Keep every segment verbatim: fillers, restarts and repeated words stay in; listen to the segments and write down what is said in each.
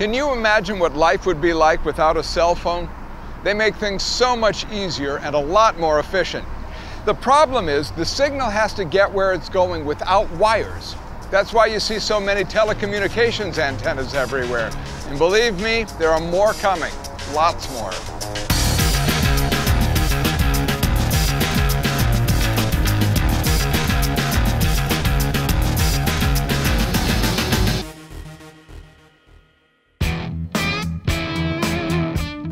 Can you imagine what life would be like without a cell phone? They make things so much easier and a lot more efficient. The problem is the signal has to get where it's going without wires. That's why you see so many telecommunications antennas everywhere. And believe me, there are more coming, lots more.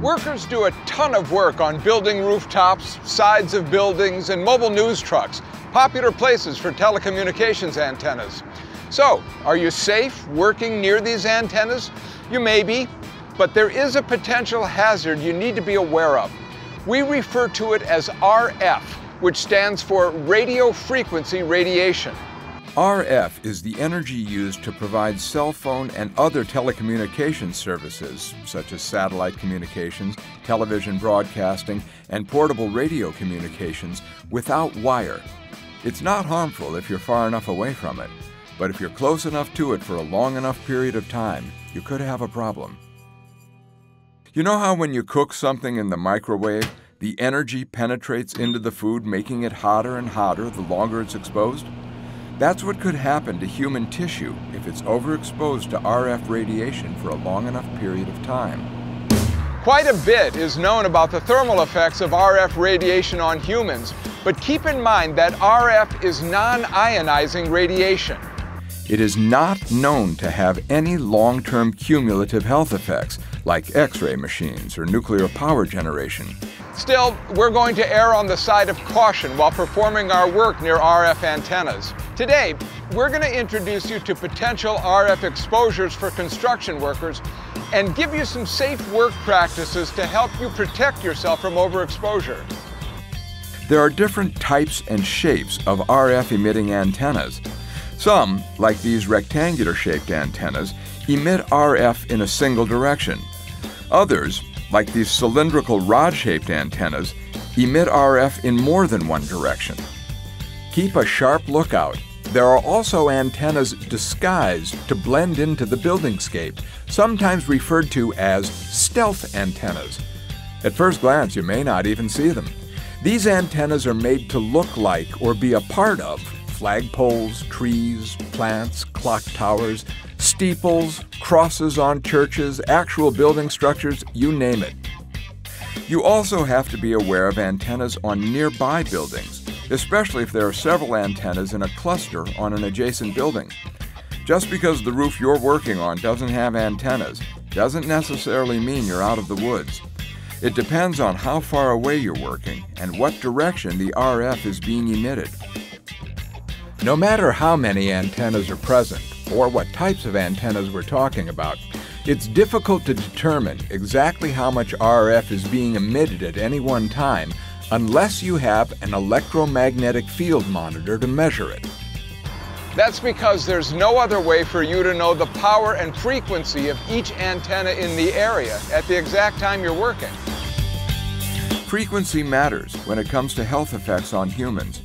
Workers do a ton of work on building rooftops, sides of buildings, and mobile news trucks, popular places for telecommunications antennas. So, are you safe working near these antennas? You may be, but there is a potential hazard you need to be aware of. We refer to it as R F, which stands for radio frequency radiation. R F is the energy used to provide cell phone and other telecommunications services, such as satellite communications, television broadcasting, and portable radio communications, without wire. It's not harmful if you're far enough away from it, but if you're close enough to it for a long enough period of time, you could have a problem. You know how when you cook something in the microwave, the energy penetrates into the food, making it hotter and hotter the longer it's exposed? That's what could happen to human tissue if it's overexposed to R F radiation for a long enough period of time. Quite a bit is known about the thermal effects of R F radiation on humans, but keep in mind that R F is non-ionizing radiation. It is not known to have any long-term cumulative health effects, like X-ray machines or nuclear power generation. Still, we're going to err on the side of caution while performing our work near R F antennas. Today, we're going to introduce you to potential R F exposures for construction workers and give you some safe work practices to help you protect yourself from overexposure. There are different types and shapes of R F emitting antennas. Some, like these rectangular-shaped antennas, emit R F in a single direction. Others, like these cylindrical rod-shaped antennas, emit R F in more than one direction. Keep a sharp lookout. There are also antennas disguised to blend into the buildingscape, sometimes referred to as stealth antennas. At first glance, you may not even see them. These antennas are made to look like or be a part of flagpoles, trees, plants, clock towers, steeples, crosses on churches, actual building structures, you name it. You also have to be aware of antennas on nearby buildings, especially if there are several antennas in a cluster on an adjacent building. Just because the roof you're working on doesn't have antennas doesn't necessarily mean you're out of the woods. It depends on how far away you're working and what direction the R F is being emitted. No matter how many antennas are present, or what types of antennas we're talking about, it's difficult to determine exactly how much R F is being emitted at any one time unless you have an electromagnetic field monitor to measure it. That's because there's no other way for you to know the power and frequency of each antenna in the area at the exact time you're working. Frequency matters when it comes to health effects on humans.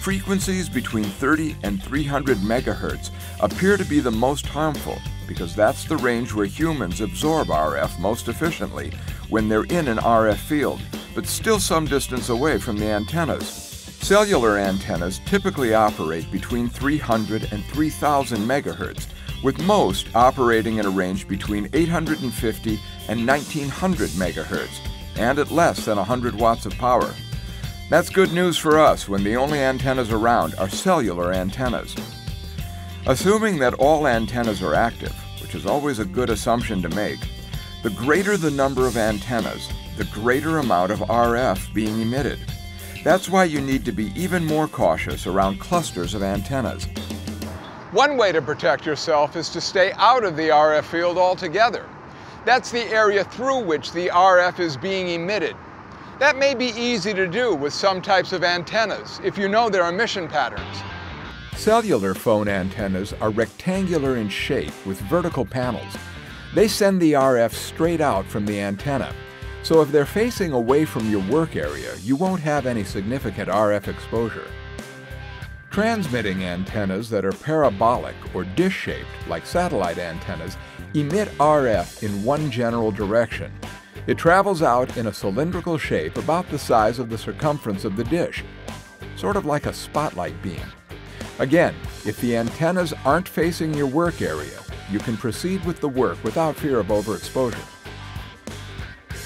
Frequencies between thirty and three hundred megahertz appear to be the most harmful because that's the range where humans absorb R F most efficiently when they're in an R F field, but still some distance away from the antennas. Cellular antennas typically operate between three hundred and three thousand megahertz, with most operating in a range between eight hundred fifty and nineteen hundred megahertz, and at less than one hundred watts of power. That's good news for us when the only antennas around are cellular antennas. Assuming that all antennas are active, which is always a good assumption to make, the greater the number of antennas, the greater amount of R F being emitted. That's why you need to be even more cautious around clusters of antennas. One way to protect yourself is to stay out of the R F field altogether. That's the area through which the R F is being emitted. That may be easy to do with some types of antennas if you know their emission patterns. Cellular phone antennas are rectangular in shape with vertical panels. They send the R F straight out from the antenna. So if they're facing away from your work area, you won't have any significant R F exposure. Transmitting antennas that are parabolic or dish-shaped, like satellite antennas, emit R F in one general direction. It travels out in a cylindrical shape about the size of the circumference of the dish, sort of like a spotlight beam. Again, if the antennas aren't facing your work area, you can proceed with the work without fear of overexposure.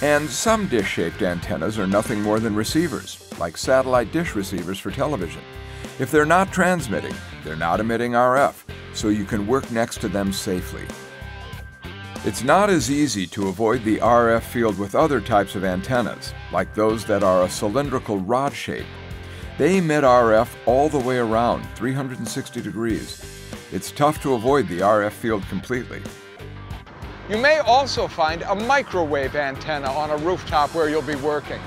And some dish-shaped antennas are nothing more than receivers, like satellite dish receivers for television. If they're not transmitting, they're not emitting R F, so you can work next to them safely. It's not as easy to avoid the R F field with other types of antennas, like those that are a cylindrical rod shape. They emit R F all the way around, three hundred sixty degrees. It's tough to avoid the R F field completely. You may also find a microwave antenna on a rooftop where you'll be working.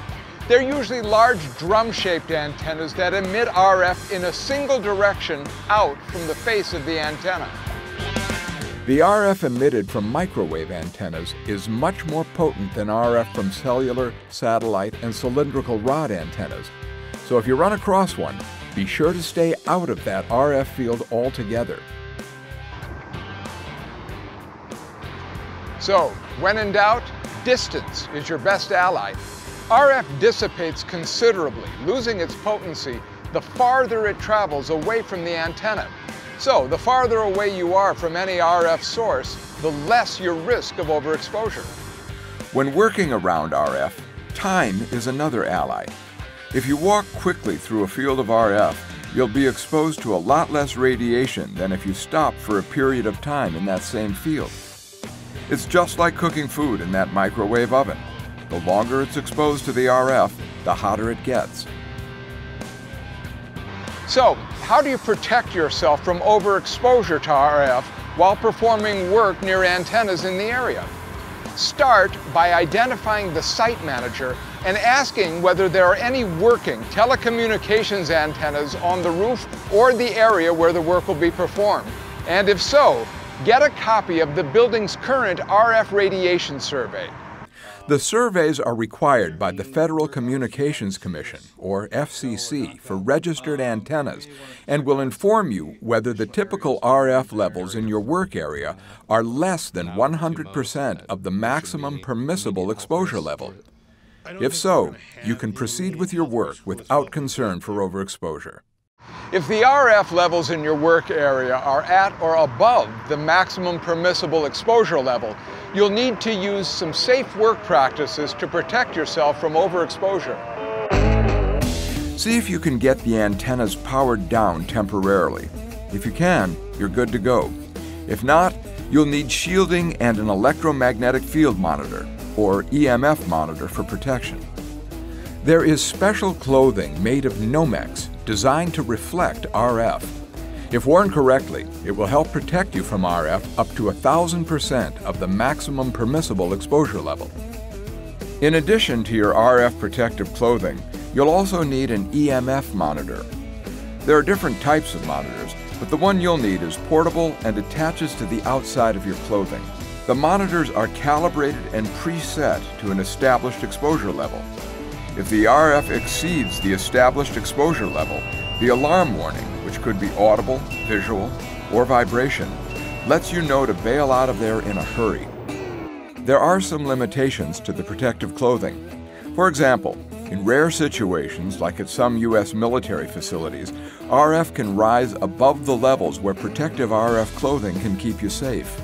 They're usually large drum-shaped antennas that emit R F in a single direction out from the face of the antenna. The R F emitted from microwave antennas is much more potent than R F from cellular, satellite, and cylindrical rod antennas. So if you run across one, be sure to stay out of that R F field altogether. So, when in doubt, distance is your best ally. R F dissipates considerably, losing its potency the farther it travels away from the antenna. So, the farther away you are from any R F source, the less your risk of overexposure. When working around R F, time is another ally. If you walk quickly through a field of R F, you'll be exposed to a lot less radiation than if you stop for a period of time in that same field. It's just like cooking food in that microwave oven. The longer it's exposed to the R F, the hotter it gets. So, how do you protect yourself from overexposure to R F while performing work near antennas in the area? Start by identifying the site manager and asking whether there are any working telecommunications antennas on the roof or the area where the work will be performed. And if so, get a copy of the building's current R F radiation survey. The surveys are required by the Federal Communications Commission, or F C C, for registered antennas and will inform you whether the typical R F levels in your work area are less than one hundred percent of the maximum permissible exposure level. If so, you can proceed with your work without concern for overexposure. If the R F levels in your work area are at or above the maximum permissible exposure level, you'll need to use some safe work practices to protect yourself from overexposure. See if you can get the antennas powered down temporarily. If you can, you're good to go. If not, you'll need shielding and an electromagnetic field monitor, or E M F monitor, for protection. There is special clothing made of Nomex designed to reflect R F. If worn correctly, it will help protect you from R F up to one thousand percent of the maximum permissible exposure level. In addition to your R F protective clothing, you'll also need an E M F monitor. There are different types of monitors, but the one you'll need is portable and attaches to the outside of your clothing. The monitors are calibrated and preset to an established exposure level. If the R F exceeds the established exposure level, the alarm warning, which could be audible, visual, or vibration, lets you know to bail out of there in a hurry. There are some limitations to the protective clothing. For example, in rare situations, like at some U S military facilities, R F can rise above the levels where protective R F clothing can keep you safe.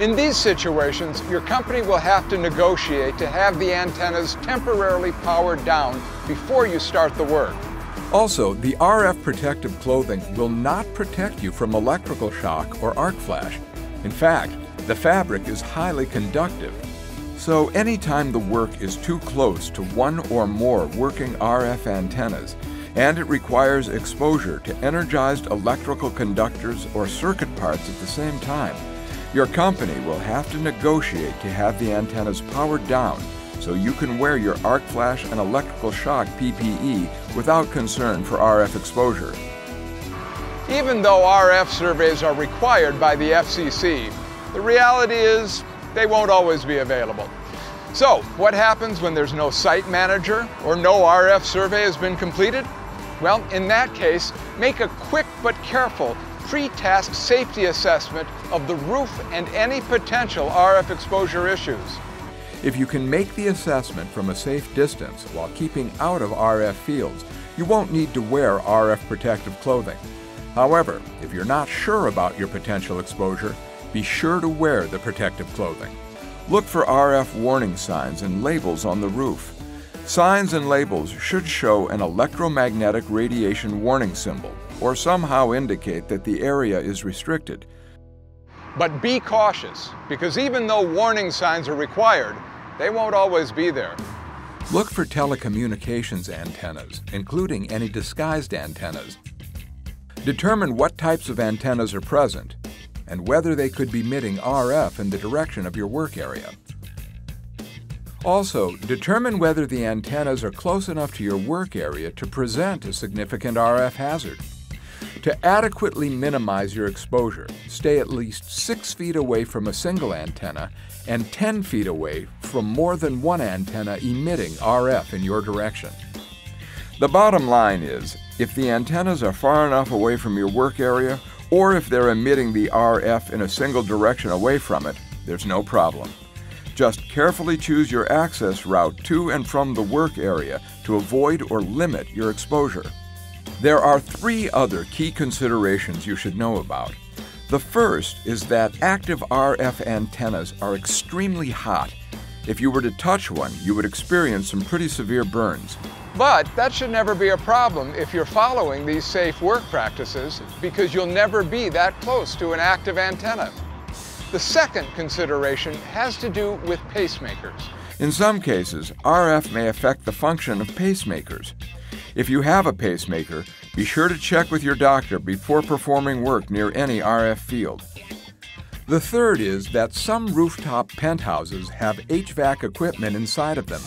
In these situations, your company will have to negotiate to have the antennas temporarily powered down before you start the work. Also, the R F protective clothing will not protect you from electrical shock or arc flash. In fact, the fabric is highly conductive. So anytime the work is too close to one or more working R F antennas, and it requires exposure to energized electrical conductors or circuit parts at the same time, your company will have to negotiate to have the antennas powered down so you can wear your arc flash and electrical shock P P E without concern for R F exposure. Even though R F surveys are required by the F C C, the reality is they won't always be available. So, what happens when there's no site manager or no R F survey has been completed? Well, in that case, make a quick but careful pre-task safety assessment of the roof and any potential R F exposure issues. If you can make the assessment from a safe distance while keeping out of R F fields, you won't need to wear R F protective clothing. However, if you're not sure about your potential exposure, be sure to wear the protective clothing. Look for R F warning signs and labels on the roof. Signs and labels should show an electromagnetic radiation warning symbol or somehow indicate that the area is restricted. But be cautious, because even though warning signs are required, they won't always be there. Look for telecommunications antennas, including any disguised antennas. Determine what types of antennas are present and whether they could be emitting R F in the direction of your work area. Also, determine whether the antennas are close enough to your work area to present a significant R F hazard. To adequately minimize your exposure, stay at least six feet away from a single antenna and ten feet away from more than one antenna emitting R F in your direction. The bottom line is, if the antennas are far enough away from your work area, or if they're emitting the R F in a single direction away from it, there's no problem. Just carefully choose your access route to and from the work area to avoid or limit your exposure. There are three other key considerations you should know about. The first is that active R F antennas are extremely hot. If you were to touch one, you would experience some pretty severe burns. But that should never be a problem if you're following these safe work practices, because you'll never be that close to an active antenna. The second consideration has to do with pacemakers. In some cases, R F may affect the function of pacemakers. If you have a pacemaker, be sure to check with your doctor before performing work near any R F field. The third is that some rooftop penthouses have H V A C equipment inside of them.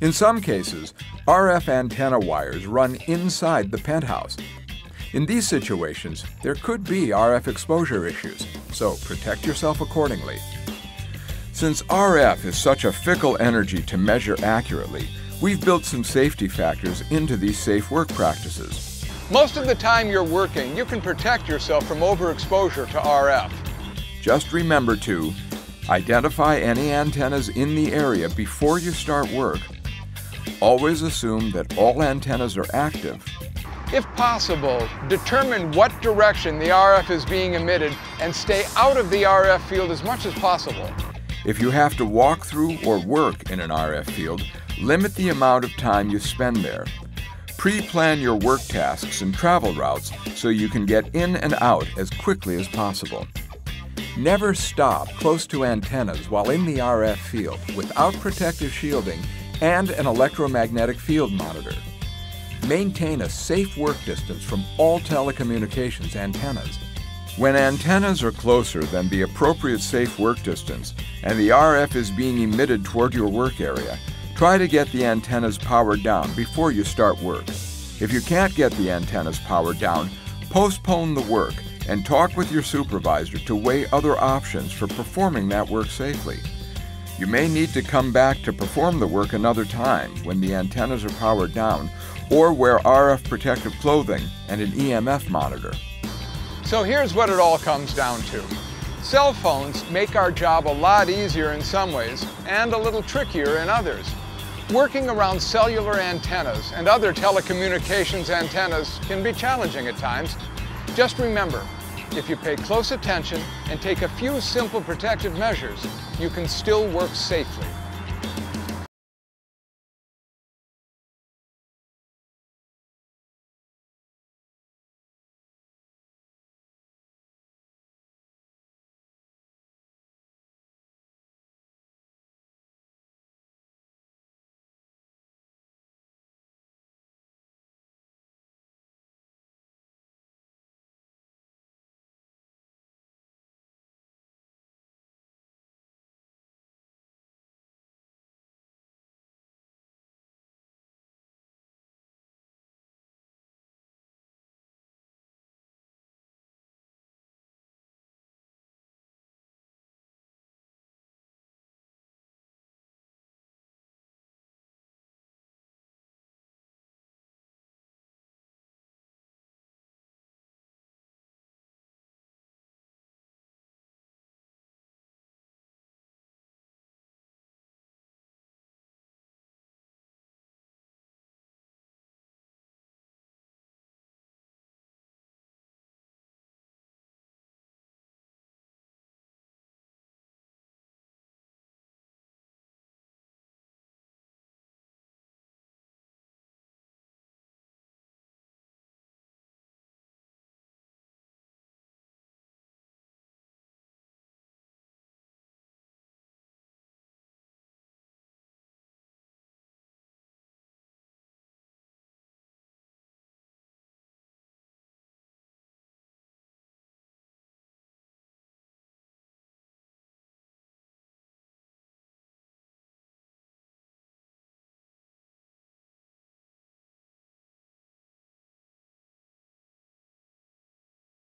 In some cases, R F antenna wires run inside the penthouse. In these situations, there could be R F exposure issues, so protect yourself accordingly. Since R F is such a fickle energy to measure accurately, we've built some safety factors into these safe work practices. Most of the time you're working, you can protect yourself from overexposure to R F. Just remember to identify any antennas in the area before you start work. Always assume that all antennas are active. If possible, determine what direction the R F is being emitted and stay out of the R F field as much as possible. If you have to walk through or work in an R F field, limit the amount of time you spend there. Pre-plan your work tasks and travel routes so you can get in and out as quickly as possible. Never stop close to antennas while in the R F field without protective shielding and an electromagnetic field monitor. Maintain a safe work distance from all telecommunications antennas. When antennas are closer than the appropriate safe work distance and the R F is being emitted toward your work area, try to get the antennas powered down before you start work. If you can't get the antennas powered down, postpone the work and talk with your supervisor to weigh other options for performing that work safely. You may need to come back to perform the work another time when the antennas are powered down, or wear R F protective clothing and an E M F monitor. So here's what it all comes down to. Cell phones make our job a lot easier in some ways and a little trickier in others. Working around cellular antennas and other telecommunications antennas can be challenging at times. Just remember, if you pay close attention and take a few simple protective measures, you can still work safely.